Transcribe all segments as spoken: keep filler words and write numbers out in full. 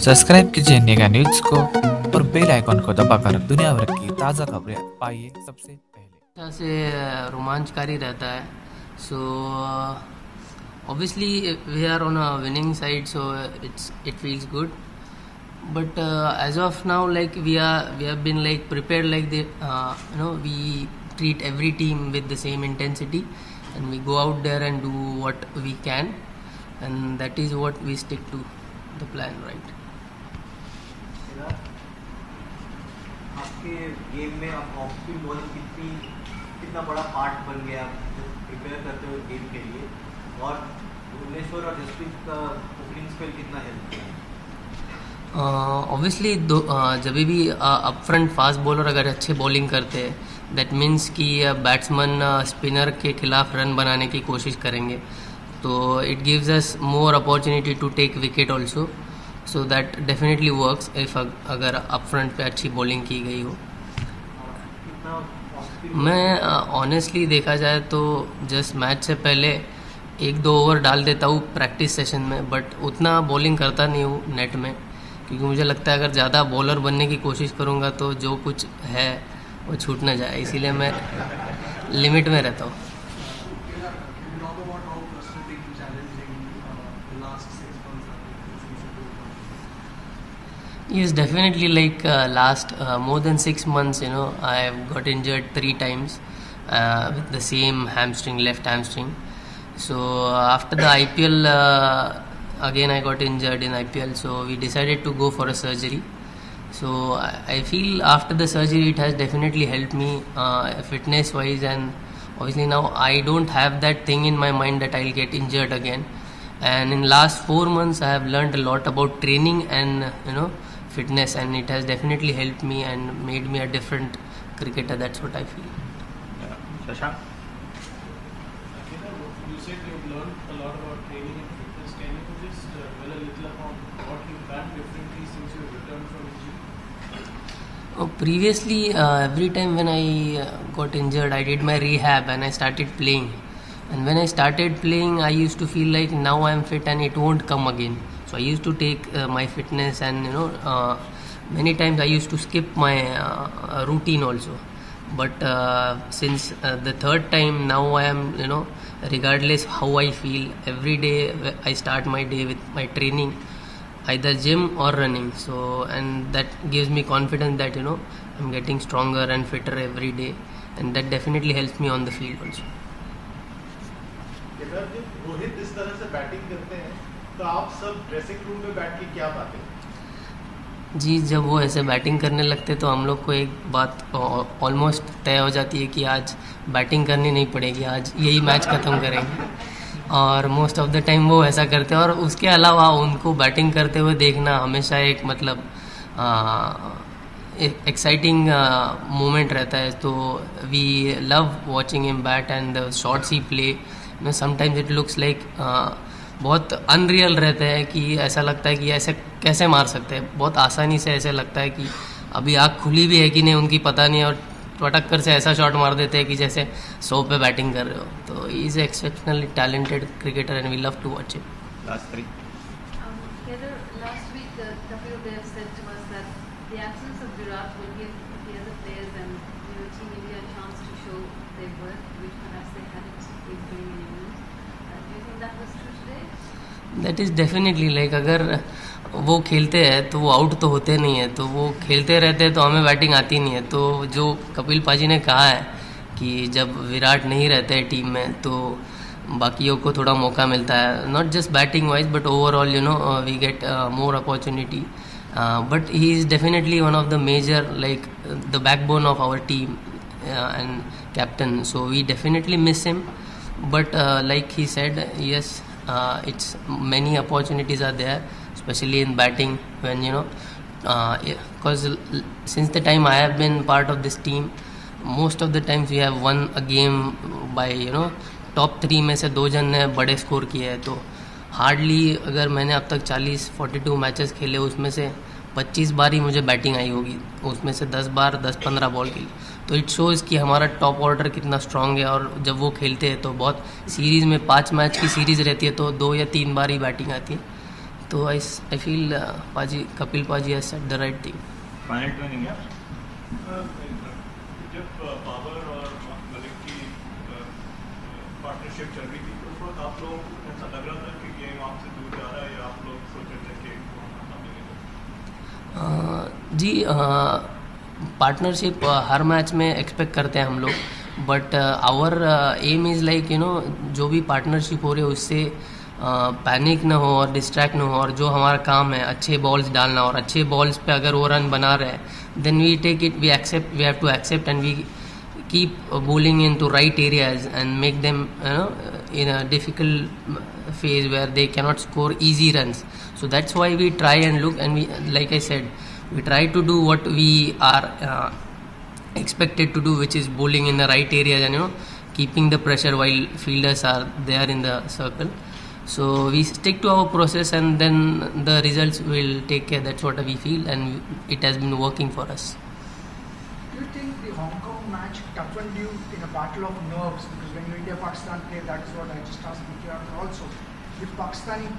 Subscribe कीजिए नेगा news को और बेल आइकॉन को दबाकर दुनिया भर की ताज़ा खबरें पाइए सबसे पहले। से रोमांचकारी रहता है। So obviously we are on a winning side, so it's it feels good, but as of now like we are we have been like prepared, like the you know we treat every team with the same intensity and we go out there and do what we can, and that is what we stick to the plan, right? आपके game में आप off spin bowling कितनी कितना बड़ा part बन गया prepare करते हुए गेम के लिए, और भुवनेश्वर और जसप्रीत का ओपनिंग स्पेल कितना हेल्प किया? ऑब्वियसली दो जब भी अपफ्रंट फास्ट बॉलर अगर अच्छे बॉलिंग करते हैं दैट मीन्स कि बैट्समैन स्पिनर के खिलाफ रन बनाने की कोशिश करेंगे, तो it gives us more opportunity to take wicket also, so that definitely works if अगर अपफ्रंट पे अच्छी बॉलिंग की गई हो। मैं ऑनेस्टली uh, देखा जाए तो जस्ट मैच से पहले एक दो ओवर डाल देता हूँ प्रैक्टिस सेशन में, बट उतना बॉलिंग करता नहीं हूँ नेट में, क्योंकि मुझे लगता है अगर ज़्यादा बॉलर बनने की कोशिश करूँगा तो जो कुछ है वो छूट ना जाए, इसीलिए मैं लिमिट में रहता हूँ। Yes, definitely, like uh, last uh, more than six months, you know, I have got injured three times uh, with the same hamstring, left hamstring. So uh, after the I P L. Uh, Again, I got injured in I P L, so we decided to go for a surgery. So I feel after the surgery, it has definitely helped me uh, fitness-wise, and obviously now I don't have that thing in my mind that I'll get injured again. And in last four months, I have learned a lot about training and you know fitness, and it has definitely helped me and made me a different cricketer. That's what I feel. Yeah. Shashank, you said you've learned a lot about training and fitness. Can you just uh, tell a little about what you've done differently since you returned from injury? Oh, previously, uh, every time when I uh, got injured, I did my rehab and I started playing. And when I started playing, I used to feel like now I'm fit and it won't come again. So I used to take uh, my fitness, and you know, uh, many times I used to skip my uh, routine also. But uh, since uh, the third time now I am, you know, regardless how I feel, every day I start my day with my training, either gym or running. So, and that gives me confidence that, you know, I'm getting stronger and fitter every day, and that definitely helps me on the field also. Kedar, जब रोहित इस तरह से batting करते हैं, तो आप सब dressing room में बैठ के क्या बातें? जी, जब वो ऐसे बैटिंग करने लगते तो हम लोग को एक बात ऑलमोस्ट तय हो जाती है कि आज बैटिंग करनी नहीं पड़ेगी, आज यही मैच ख़त्म करेंगे, और मोस्ट ऑफ द टाइम वो ऐसा करते हैं। और उसके अलावा उनको बैटिंग करते हुए देखना हमेशा एक मतलब एक्साइटिंग मोमेंट रहता है, तो we love watching him bat and the shots he play, you know sometimes it looks like बहुत अनरियल रहते हैं कि ऐसा लगता है कि ऐसे कैसे मार सकते हैं, बहुत आसानी से ऐसे लगता है कि अभी आँख खुली भी है कि नहीं उनकी पता नहीं, और टटक कर से ऐसा शॉट मार देते हैं कि जैसे सौ पे बैटिंग कर रहे हो। तो he is exceptionally talented cricketer and we love to watch him. Last three last week Kapil Dev said to us that the absence of Virat will give the other players and the team India a chance to show their worth which perhaps they hadn't been doing in England. Do you think that was true today? That is definitely like अगर वो खेलते हैं तो वो out तो होते नहीं है, तो वो खेलते रहते हैं तो हमें बैटिंग आती नहीं है, तो जो कपिल पाजी ने कहा है कि जब विराट नहीं रहते हैं टीम में तो बाकियों को थोड़ा मौका मिलता है, not just batting wise but overall you know we get more opportunity, but he is definitely one of the major like the backbone of our team and captain, so we definitely miss him, but like he said yes it's many opportunities are there, especially in batting, when you know because uh, since the time I have been part of this team, most of the times we have won a game by you know top three में से दो जन ने बड़े score किए हैं, तो hardly अगर मैंने अब तक चालीस बयालीस मैचेस खेले उसमें से पच्चीस बार ही मुझे बैटिंग आई होगी, उसमें से दस बार दस पंद्रह बॉल के लिए, तो इट शोज़ कि हमारा टॉप ऑर्डर कितना स्ट्रांग है, और जब वो खेलते हैं तो बहुत सीरीज़ में पाँच मैच की सीरीज़ रहती है तो दो या तीन बार ही बैटिंग आती है, So I, I feel uh, Paji, Kapil Paji has said the right thing. Final training, yeah? Uh, जब बाबर और मलिक की पार्टनरशिप चल रही थी उस वक्त आप लोगों को ऐसा लग रहा था कि गेम आपसे दूर जा रहा है या आप लोग सोच रहे थे कि कौन जी पार्टनरशिप हर मैच में एक्सपेक्ट करते हैं हम लोग but our aim is like you know जो भी पार्टनरशिप हो रही है उससे पैनिक ना हो और डिस्ट्रैक्ट ना हो और जो हमारा काम है अच्छे बॉल्स डालना और अच्छे बॉल्स पे अगर वो रन बना रहे हैं then we take it we accept we have to accept and we keep bowling in to right areas and make them you know in a difficult phase where they can not score easy runs so that's why we try and look and we like I said we try to do what we are expected to do which is bowling in the right areas and you know keeping the pressure while fielders are there in the circle. So we stick to our process and then the results will take care. That's what we feel and it has been working for us. Do you think the Hong Kong match toughened you in a battle of nerves? Because when India-Pakistan play, that's what I just asked P K R also. The Pakistani,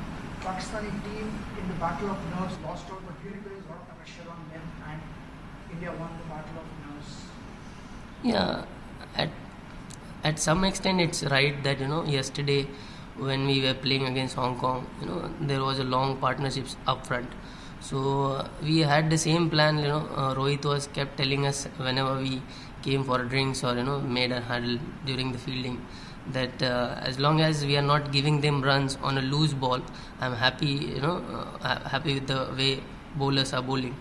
Pakistani team in the battle of nerves lost out, but really there was a lot of pressure on them and India won the battle of nerves. Yeah, at, at some extent it's right that, you know, yesterday when we were playing against Hong Kong, you know, there was a long partnerships up front. So uh, we had the same plan, you know, uh, Rohit was kept telling us whenever we came for drinks or, you know, made a huddle during the fielding that uh, as long as we are not giving them runs on a loose ball, I'm happy, you know, uh, happy with the way bowlers are bowling.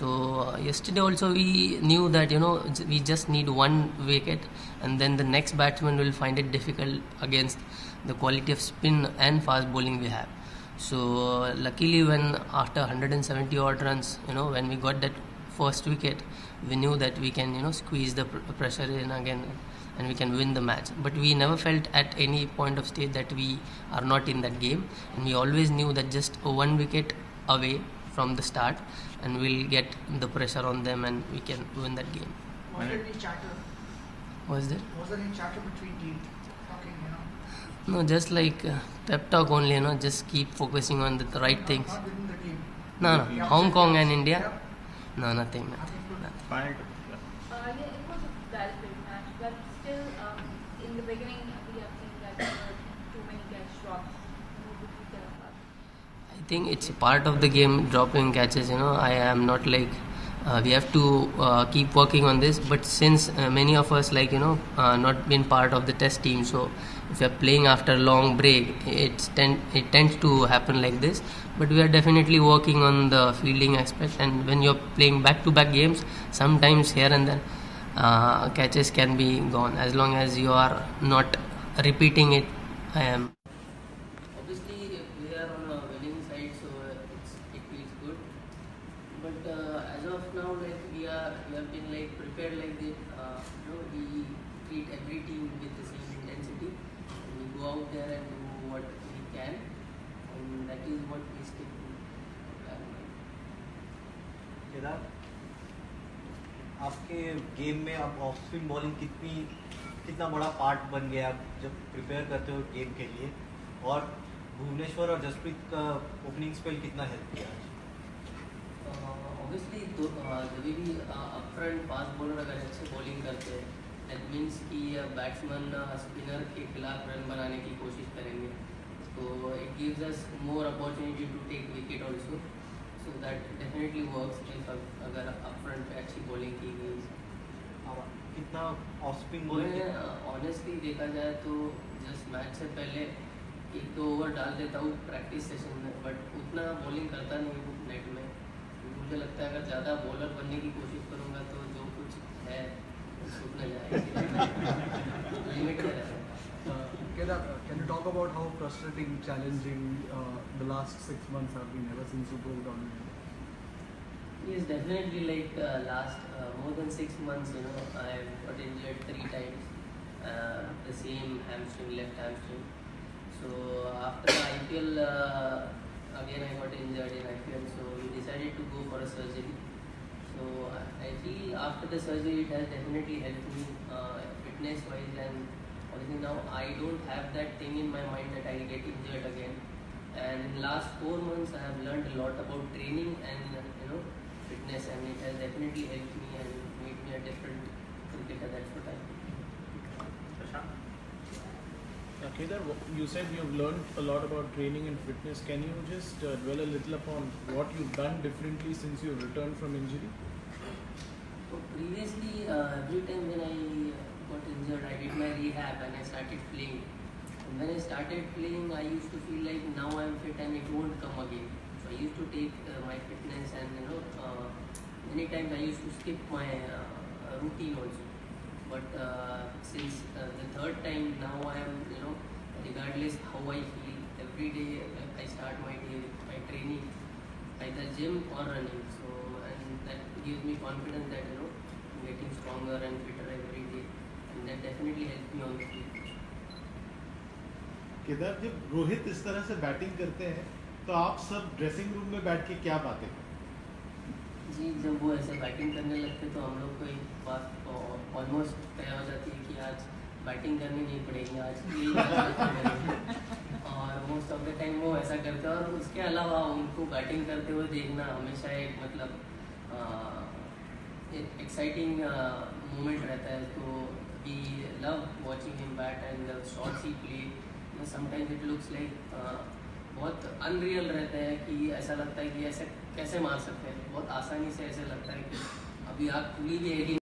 So uh, yesterday also we knew that, you know, we just need one wicket and then the next batsman will find it difficult against the quality of spin and fast bowling we have. So uh, luckily when after one hundred seventy odd runs, you know, when we got that first wicket, we knew that we can, you know, squeeze the pr pressure in again and we can win the match. But we never felt at any point of stage that we are not in that game, and we always knew that just one wicket away from the start and we'll get the pressure on them and we can win that game. Was there any chatter? Was there? Was there any chatter between teams? Talking, you know? No, just like uh, pep talk only, you know, just keep focusing on the, the right no, things. Not within the team? No, no, yeah. Hong Kong and India? Yeah. No, nothing, nothing. nothing. Fine. Uh, yeah, it was a bad match, but still, um, in the beginning, we have seen that there were too many catch drops. I think it's part of the game, dropping catches, you know. I am not like, uh, we have to uh, keep working on this, but since uh, many of us, like, you know, uh, not been part of the test team, so if we are playing after a long break, it's ten it tends to happen like this, but we are definitely working on the fielding aspect, and when you're playing back-to-back games, sometimes here and there, uh, catches can be gone, as long as you are not repeating it. I am. But uh, as of now, like we are, we have been like prepared like this. Uh, you know, we treat every team with the same intensity. We go out there and do what we can, and that is what we stick to. Kedar, आपके game में आप off spin bowling कितनी कितना बड़ा part बन गया आप जब prepare करते हो game के लिए और भुवनेश्वर और जसप्रीत का opening spell कितना help किया? Obviously, जब भी भी upfront fast bowler अगर अच्छे bowling करते हैं, that means कि batsman spinner के खिलाफ run बनाने की कोशिश करेंगे, so it gives us more opportunity to take wicket also, so that definitely works if अगर upfront पे अच्छी bowling की गई. कितना off spin bowling? मैं honestly देखा जाए तो just match से पहले एक दो over डाल देता हूँ practice session में, but उतना bowling करता नहीं हूँ net में. मुझे लगता है अगर ज़्यादा बॉलर बनने की कोशिश करूँगा तो जो कुछ है सूट न जाएगा लिमिट है. Kedar, can you talk about how frustrating, challenging uh, the last six months have been ever since you broke down? Yes, definitely. Like uh, last uh, more than six months, you know, I got injured three times. Uh, the same hamstring, left hamstring. So after the I P L. Uh, Again, I got injured in I P L, so we decided to go for a surgery. So I feel after the surgery, it has definitely helped me uh, fitness-wise, and obviously now I don't have that thing in my mind that I'll get injured again. And in the last four months, I have learned a lot about training and you know fitness, and it has definitely helped me and made me a different cricketer. That's what I think. Kedar, you said you've learned a lot about training and fitness. Can you just uh, dwell a little upon what you've done differently since you returned from injury? So previously, uh, every time when I got injured, I did my rehab and I started playing. When I started playing, I used to feel like now I am fit and it won't come again. So I used to take uh, my fitness and you know, uh, many times I used to skip my uh, routine also. But uh, since uh, the third time now I am, you know, regardless how I feel, every day I start my day with my training, either gym or running. So and that gives me confidence that you know, I'm getting stronger and fitter every day, and that definitely helps me on the field. Kedar, जब रोहित इस तरह से batting करते हैं तो आप सब dressing room में बैठ के क्या बातें करते? जी, जब वो ऐसे बैटिंग करने लगते तो हम लोग को एक बात ऑलमोस्ट तय हो जाती है कि आज बैटिंग करनी नहीं पड़ेगी, आज ये और मोस्ट ऑफ द टाइम वो ऐसा करते हैं। और उसके अलावा उनको बैटिंग करते हुए देखना हमेशा एक मतलब एक एक्साइटिंग मोमेंट रहता है। तो we love watching him bat and shots he play. Sometimes it looks like बहुत अनरियल रहता है कि ऐसा लगता है कि ऐसे कैसे मार सकते हैं। बहुत आसानी से ऐसे लगता है कि अभी आँख खुली भी है कि